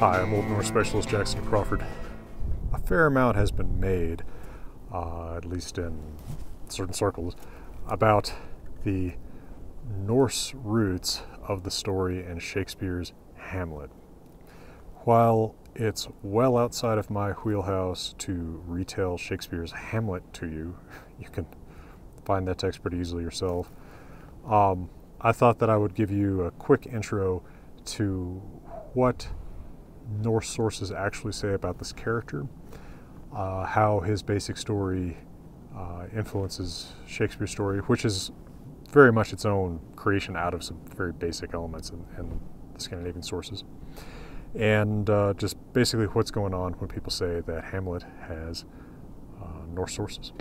Hi, I'm Old Norse Specialist Jackson Crawford. A fair amount has been made, at least in certain circles, about the Norse roots of the story in Shakespeare's Hamlet. While it's well outside of my wheelhouse to retell Shakespeare's Hamlet to you, you can find that text pretty easily yourself, I thought that I would give you a quick intro to what Norse sources actually say about this character, how his basic story influences Shakespeare's story, which is very much its own creation out of some very basic elements in the Scandinavian sources, and just basically what's going on when people say that Hamlet has Norse sources.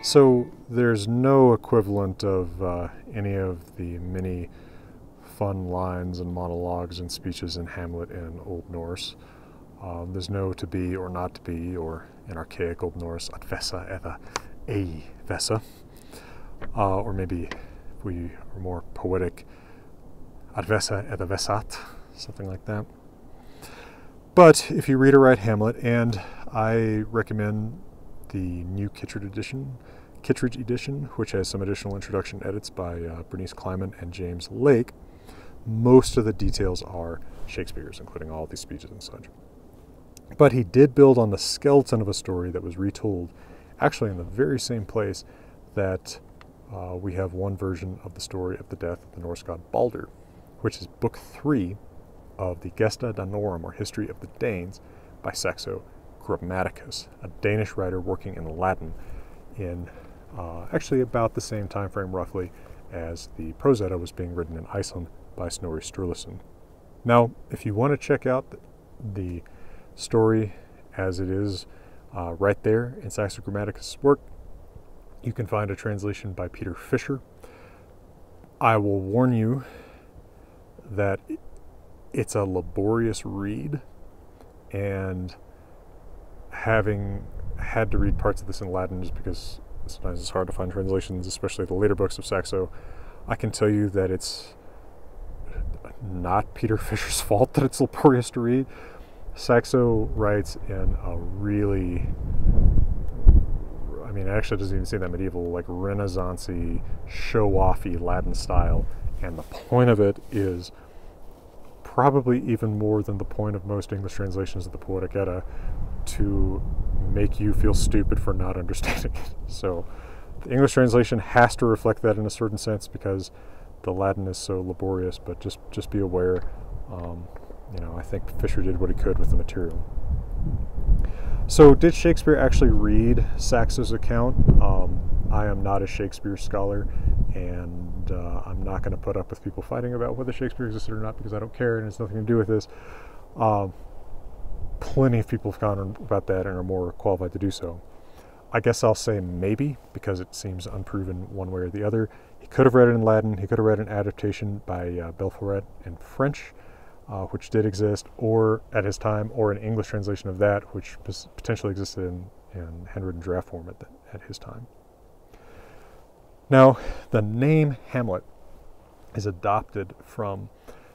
So there's no equivalent of any of the many fun lines and monologues and speeches in Hamlet in Old Norse. There's no to be or not to be, or in archaic Old Norse, at vessa edda ei vessa. Or maybe if we are more poetic, at vessa edda vessat, something like that. But if you read or write Hamlet, and I recommend the new Kittredge edition, which has some additional introduction edits by Bernice Kleiman and James Lake, most of the details are Shakespeare's, including all these speeches and such. But he did build on the skeleton of a story that was retold, actually in the very same place that we have one version of the story of the death of the Norse god Baldur, which is Book 3 of the Gesta Danorum, or History of the Danes, by Saxo Grammaticus, a Danish writer working in Latin in actually about the same time frame roughly as the Prose Edda was being written in Iceland by Snorri Sturluson. Now, if you want to check out the story as it is right there in Saxo Grammaticus' work, you can find a translation by Peter Fisher. I will warn you that it's a laborious read, and having had to read parts of this in Latin just because sometimes it's hard to find translations, especially the later books of Saxo, I can tell you that it's not Peter Fisher's fault that it's laborious to read. Saxo writes in a really, I mean, it actually doesn't even seem that medieval, like Renaissance-y, show-off-y Latin style, and the point of it is probably even more than the point of most English translations of the Poetic Edda, to make you feel stupid for not understanding it. So the English translation has to reflect that in a certain sense because the Latin is so laborious, but just be aware, you know, I think Fisher did what he could with the material. So did Shakespeare actually read Saxo's account? I am not a Shakespeare scholar, and I'm not going to put up with people fighting about whether Shakespeare existed or not because I don't care and it's nothing to do with this. Plenty of people have gone on about that and are more qualified to do so. I guess I'll say maybe, because it seems unproven one way or the other. He could have read it in Latin, he could have read an adaptation by Belferet in French, which did exist, or at his time, or an English translation of that, which potentially existed in handwritten draft form at his time. Now, the name Hamlet is adopted from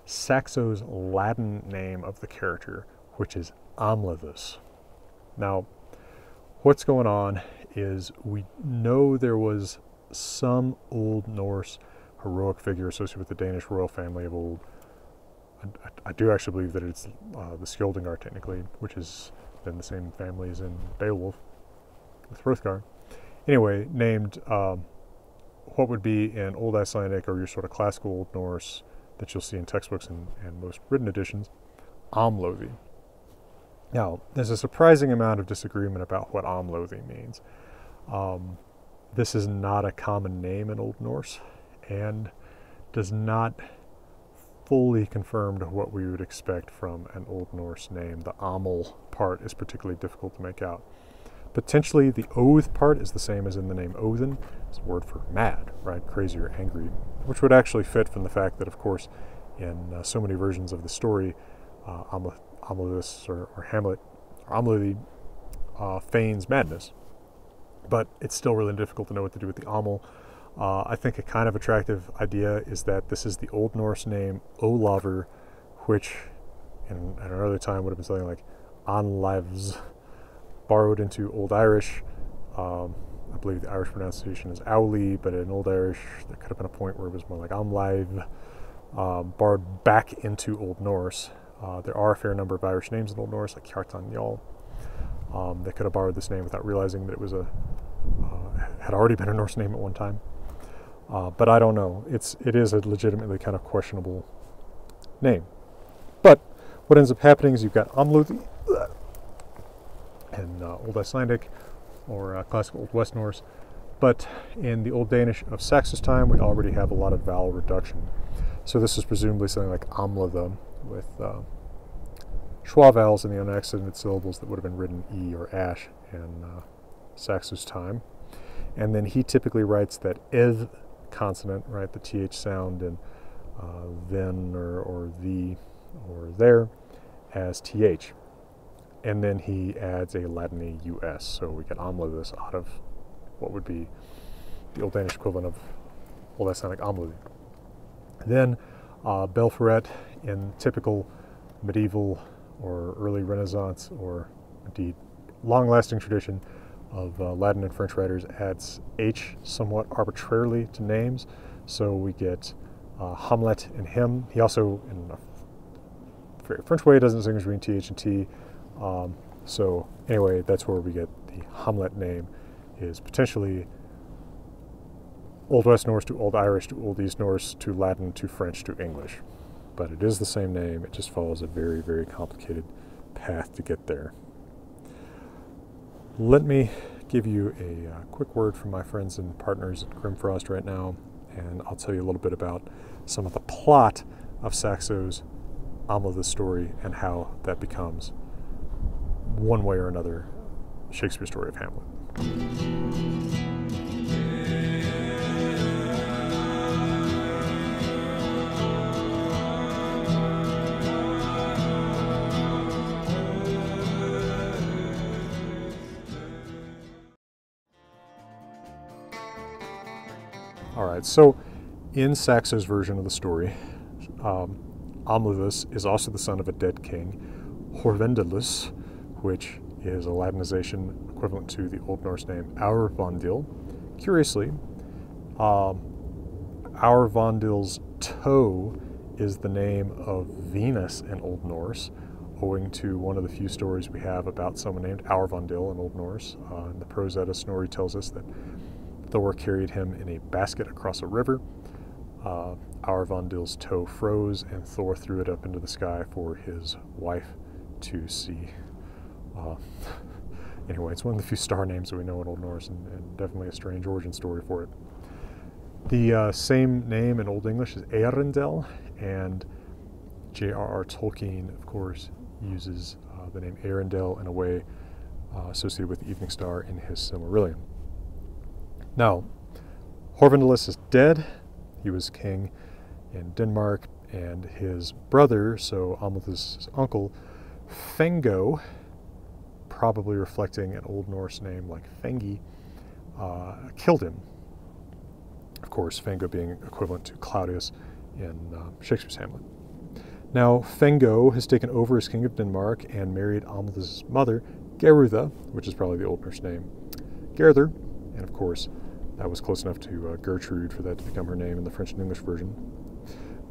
Saxo's Latin name of the character, which is Amlethus. Now, what's going on is we know there was some Old Norse heroic figure associated with the Danish royal family of old. I do actually believe that it's the Skjöldingar technically, which is then the same family as in Beowulf with Hrothgar. Anyway, named what would be in Old Icelandic or your sort of classical Old Norse that you'll see in textbooks and most written editions, Amlóði. Now, there's a surprising amount of disagreement about what Amlóði means. This is not a common name in Old Norse and does not fully confirm to what we would expect from an Old Norse name. The Aml part is particularly difficult to make out. Potentially the Oath part is the same as in the name Odin. It's a word for mad, right? Crazy or angry, which would actually fit from the fact that, of course, in so many versions of the story. Amlethus or Hamlet, Amlóði feigns madness, but it's still really difficult to know what to do with the Aml. I think a kind of attractive idea is that this is the Old Norse name Óláfr, which in, at another time would have been something like Anlevs, borrowed into Old Irish. I believe the Irish pronunciation is Owlie, but in Old Irish there could have been a point where it was more like Amleth, borrowed back into Old Norse. There are a fair number of Irish names in Old Norse, like Kjartanjal. They could have borrowed this name without realizing that it was a had already been a Norse name at one time. But I don't know. It is a legitimately kind of questionable name. But what ends up happening is you've got Amlóði in Old Icelandic or classical Old West Norse. But in the Old Danish of Saxo's time, we already have a lot of vowel reduction. So this is presumably something like Amleth with schwa vowels in the unaccented syllables that would have been written E or ash in Saxo's time. And then he typically writes that eth consonant, right, the th sound in then or the or there as th. And then he adds a Latin us, so we get Amlethus out of what would be the Old Danish equivalent of Old Icelandic Amlóði. Then Belferet in typical medieval or early Renaissance or indeed long-lasting tradition of Latin and French writers adds H somewhat arbitrarily to names, so we get Hamlet and him. He also, in a very French way, doesn't distinguish between TH and T. So anyway, that's where we get the Hamlet name, is potentially Old West Norse to Old Irish to Old East Norse to Latin to French to English. But it is the same name, it just follows a very, very complicated path to get there. Let me give you a quick word from my friends and partners at Grimfrost right now, and I'll tell you a little bit about some of the plot of Saxo's Amlethus story and how that becomes, one way or another, Shakespeare's story of Hamlet. Alright, so in Saxo's version of the story, Amlethus is also the son of a dead king, Hrothgar, which is a Latinization equivalent to the Old Norse name Aurvandil. Curiously, Aurvandil's toe is the name of Venus in Old Norse, owing to one of the few stories we have about someone named Aurvandil in Old Norse. In the Prose Edda, Snorri tells us that Thor carried him in a basket across a river. Aurvandil's toe froze, and Thor threw it up into the sky for his wife to see. Anyway, it's one of the few star names that we know in Old Norse, and definitely a strange origin story for it. The same name in Old English is Earendel, and J.R.R. Tolkien, of course, uses the name Earendel in a way associated with the Evening Star in his Silmarillion. Now, Hrothgar is dead. He was king in Denmark, and his brother, so Amlethus' uncle, Fengo, probably reflecting an Old Norse name like Fengi, killed him. Of course, Fengo being equivalent to Claudius in Shakespeare's Hamlet. Now, Fengo has taken over as king of Denmark and married Amlethus' mother, Geirröður, which is probably the Old Norse name, Geirröður, and of course that was close enough to Gertrude for that to become her name in the French and English version.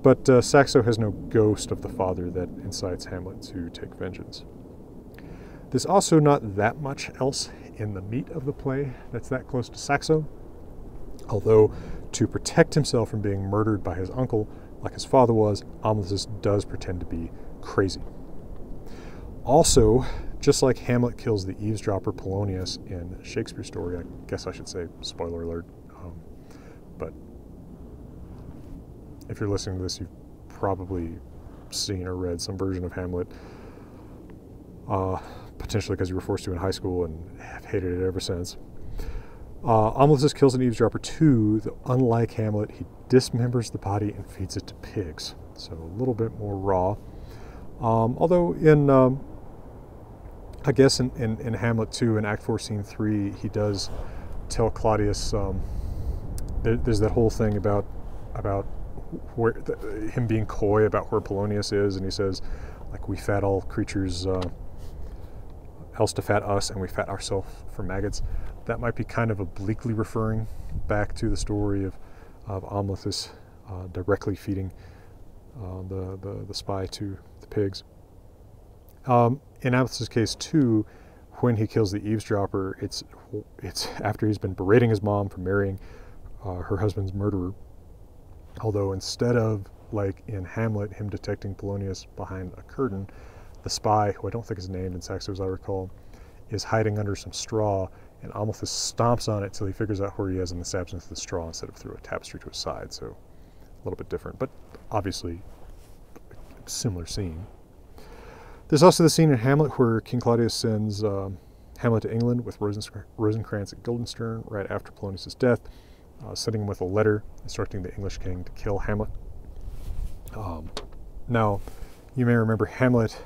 But Saxo has no ghost of the father that incites Hamlet to take vengeance. There's also not that much else in the meat of the play that's that close to Saxo, although to protect himself from being murdered by his uncle, like his father was, Amlethus does pretend to be crazy. Also, just like Hamlet kills the eavesdropper Polonius in Shakespeare's story, I guess I should say, spoiler alert, but if you're listening to this, you've probably seen or read some version of Hamlet, potentially because you were forced to in high school and have hated it ever since. Amlethus kills an eavesdropper too, though unlike Hamlet, he dismembers the body and feeds it to pigs. So a little bit more raw. Although in, I guess in Hamlet 2, in Act 4, Scene 3, he does tell Claudius, there's that whole thing about where him being coy about where Polonius is, and he says, like, we fat all creatures else to fat us, and we fat ourselves for maggots. That might be kind of obliquely referring back to the story of Amlethus directly feeding the spy to the pigs. In Amlethus' case too, when he kills the eavesdropper, it's after he's been berating his mom for marrying her husband's murderer. Although instead of, like in Hamlet, him detecting Polonius behind a curtain, the spy, who I don't think is named in Saxo as I recall, is hiding under some straw, and Amlethus stomps on it till he figures out where he is in the absence of the straw instead of through a tapestry to his side. So a little bit different, but obviously a similar scene. There's also the scene in Hamlet where King Claudius sends Hamlet to England with Rosencrantz at Guildenstern right after Polonius' death, sending him with a letter instructing the English king to kill Hamlet. Now, you may remember Hamlet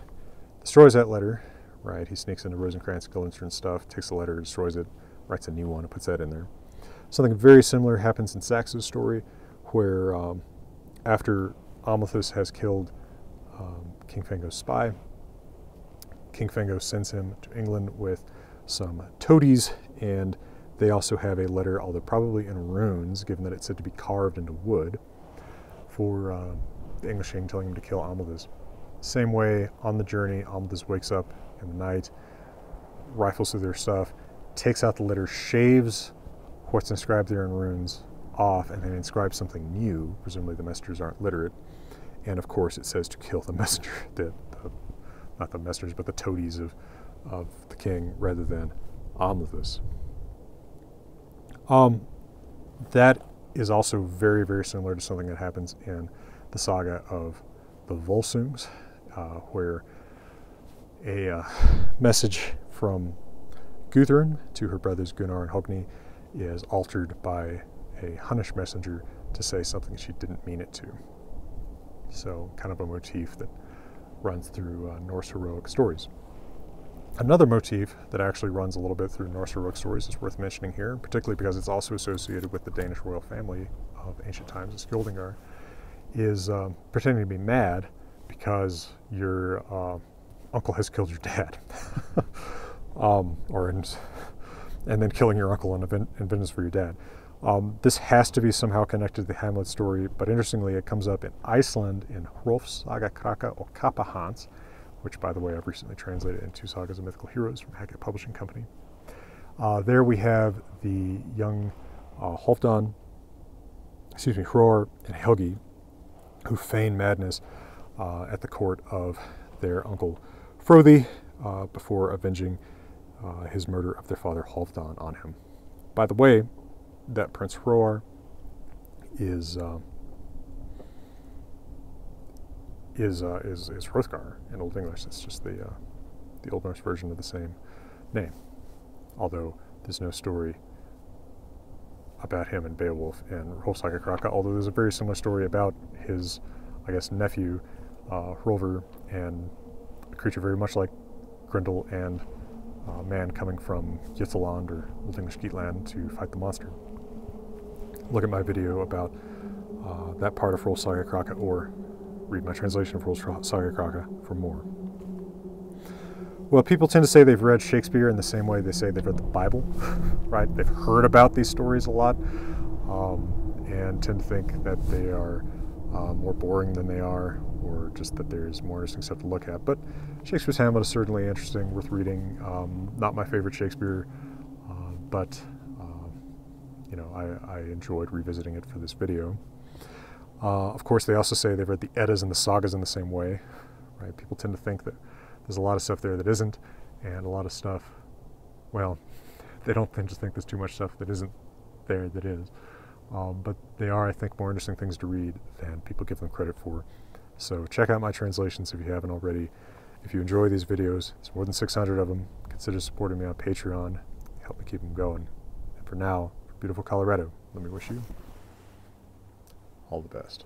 destroys that letter, right? He sneaks into Rosencrantz, Guildenstern stuff, takes the letter, destroys it, writes a new one, and puts that in there. Something very similar happens in Saxo's story, where after Amlethus has killed King Fengo's spy, King Fengo sends him to England with some toadies, and they also have a letter, although probably in runes, given that it's said to be carved into wood, for the English king telling him to kill Amlethus. Same way, on the journey, Amlethus wakes up in the night, rifles through their stuff, takes out the letter, shaves what's inscribed there in runes off, and then inscribes something new. Presumably the messengers aren't literate. And of course it says to kill the messenger, not the messengers, but the toadies of the king, rather than Amlethus. That is also very, very similar to something that happens in the saga of the Volsungs, where a message from Guthrun to her brothers Gunnar and Hogni is altered by a Hunnish messenger to say something she didn't mean it to. So kind of a motif that runs through Norse heroic stories. Another motif that actually runs a little bit through Norse heroic stories is worth mentioning here, particularly because it's also associated with the Danish royal family of ancient times, the Skjöldingar, is pretending to be mad because your uncle has killed your dad. And then killing your uncle in vengeance for your dad. This has to be somehow connected to the Hamlet story, but interestingly it comes up in Iceland in Hrolfs Saga Kraka or Kapahans, which by the way I've recently translated into Sagas of Mythical Heroes from Hackett Publishing Company. There we have the young Halfdan, excuse me, Hroar and Helgi, who feign madness at the court of their uncle Fróði before avenging his murder of their father Halfdan on him. By the way, that Prince Hroar is Hrothgar in Old English. It's just the Old Norse version of the same name. Although there's no story about him and Beowulf in Hrolfs Saga Kraka, although there's a very similar story about his, I guess, nephew, Hrólfr, and a creature very much like Grendel and man coming from Ytaland or Old English Geatland to fight the monster. Look at my video about that part of Hrolfs Saga Kraka, or read my translation of Hrolfs Saga Kraka for more. Well, people tend to say they've read Shakespeare in the same way they say they've read the Bible, right? They've heard about these stories a lot and tend to think that they are more boring than they are, or just that there's more interesting stuff to look at. But Shakespeare's Hamlet is certainly interesting, worth reading. Not my favorite Shakespeare, but you know, I enjoyed revisiting it for this video. Of course, they also say they've read the Eddas and the Sagas in the same way, right? People tend to think that there's a lot of stuff there that isn't, and a lot of stuff, well, they don't just think there's too much stuff that isn't there that is. But they are, I think, more interesting things to read than people give them credit for. So check out my translations if you haven't already. If you enjoy these videos, there's more than 600 of them. Consider supporting me on Patreon. Help me keep them going. For now, beautiful Colorado, let me wish you all the best.